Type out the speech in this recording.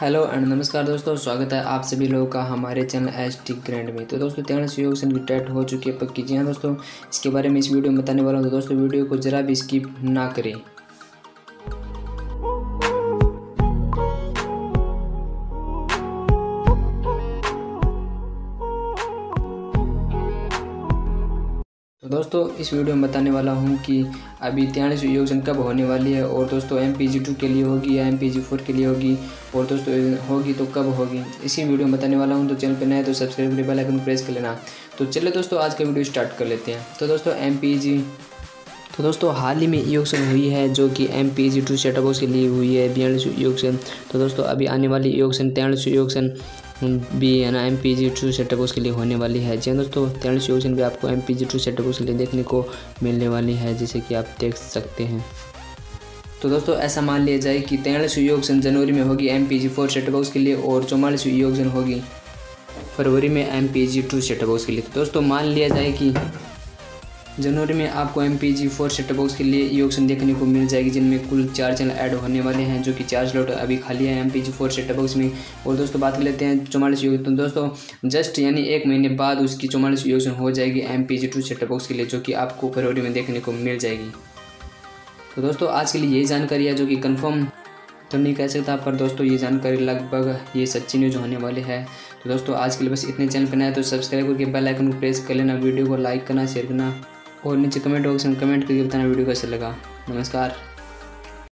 Hello and नमस्कार दोस्तों, स्वागत है आप सभी लोगों का हमारे चैनल एसटी ग्रैंड में। तो दोस्तों तेरह सहयोग संघ की टेट हो चुकी है पक्की। जी हाँ दोस्तों, इसके बारे में इस वीडियो में बताने वाला हूँ। तो दोस्तों वीडियो को ज़रा भी स्किप ना करें। तो दोस्तों इस वीडियो में बताने वाला हूं कि अभी 43 सहयोग संघ कब होने वाली है, और दोस्तों MPG 2 के लिए होगी या MPG 4 के लिए होगी, और दोस्तों होगी तो कब होगी, इसी वीडियो में बताने वाला हूं। तो चैनल पर नए तो सब्सक्राइब के बेल आइकन प्रेस कर लेना। तो चलिए दोस्तों आज का वीडियो स्टार्ट कर लेते हैं। तो दोस्तों दोस्तों हाल ही में इलेक्शन हुई है जो कि MPG 2 सेटअप बॉक्स के लिए हुई है 42 इलेक्शन। तो दोस्तों अभी आने वाली इलेक्शन 43 इलेक्शन भी है ना MPG 2 सेटअप बॉक्स के लिए होने वाली है। जी दोस्तों 43 इलेक्शन भी आपको MPG 2 सेटअप बॉक्स के लिए देखने को मिलने वाली है, जैसे कि आप देख सकते हैं। तो दोस्तों ऐसा मान लिया जाए कि 43 इलेक्शन जनवरी में होगी MPG 4 सेटअप बॉक्स के लिए, और 44 इलेक्शन होगी फरवरी में MPG 2 सेटअप बॉक्स के लिए। तो दोस्तों मान लिया जाए कि जनवरी में आपको MPG 4 सेटअप बॉक्स के लिए इलेक्शन देखने को मिल जाएगी, जिनमें कुल 4 चैनल ऐड होने वाले हैं, जो कि 4 स्लॉट अभी खाली है MPG 4 सेटअप बॉक्स में। और दोस्तों बात कर लेते हैं 44 इलेक्शन। तो दोस्तों जस्ट यानी एक महीने बाद उसकी 44 इलेक्शन हो जाएगी MPG 2 सेटअप बॉक्स के लिए, जो कि आपको फरवरी में देखने को मिल जाएगी। तो दोस्तों आज के लिए यही जानकारी है, जो कि कन्फर्म तो नहीं कह सकता, पर दोस्तों ये जानकारी लगभग ये सच्ची न्यूज होने वाली है। तो दोस्तों आज के लिए बस इतने। चैनल पर नए तो सब्सक्राइब करके बेल आइकन को प्रेस कर लेना, वीडियो को लाइक करना, शेयर करना, और नीचे कमेंट बॉक्स में कमेंट करके बताना वीडियो कैसे लगा। नमस्कार।